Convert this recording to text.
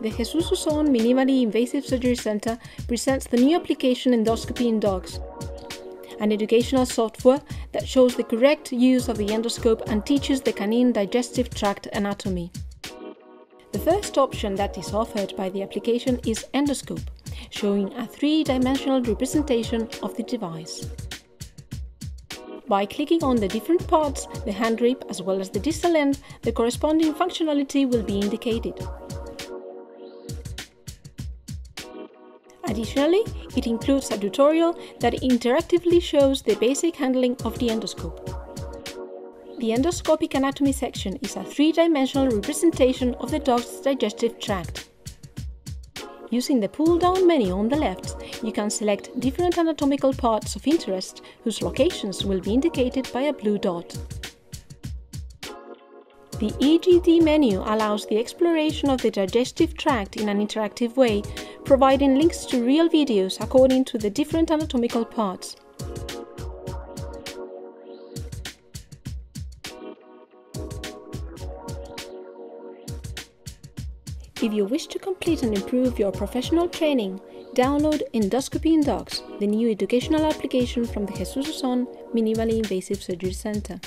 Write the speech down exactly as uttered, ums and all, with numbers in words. the Jesús Usón Minimally Invasive Surgery Centre presents the new application Endoscopy in Dogs, an educational software that shows the correct use of the endoscope and teaches the canine digestive tract anatomy. The first option that is offered by the application is Endoscope, showing a three-dimensional representation of the device. By clicking on the different parts, the hand rib as well as the distal end, the corresponding functionality will be indicated. Additionally, it includes a tutorial that interactively shows the basic handling of the endoscope. The endoscopic anatomy section is a three-dimensional representation of the dog's digestive tract. Using the pull-down menu on the left, you can select different anatomical parts of interest whose locations will be indicated by a blue dot. The E G D menu allows the exploration of the digestive tract in an interactive way, providing links to real videos according to the different anatomical parts. If you wish to complete and improve your professional training, download Endoscopy in Dogs, the new educational application from the Jesús Usón Minimally Invasive Surgery Centre.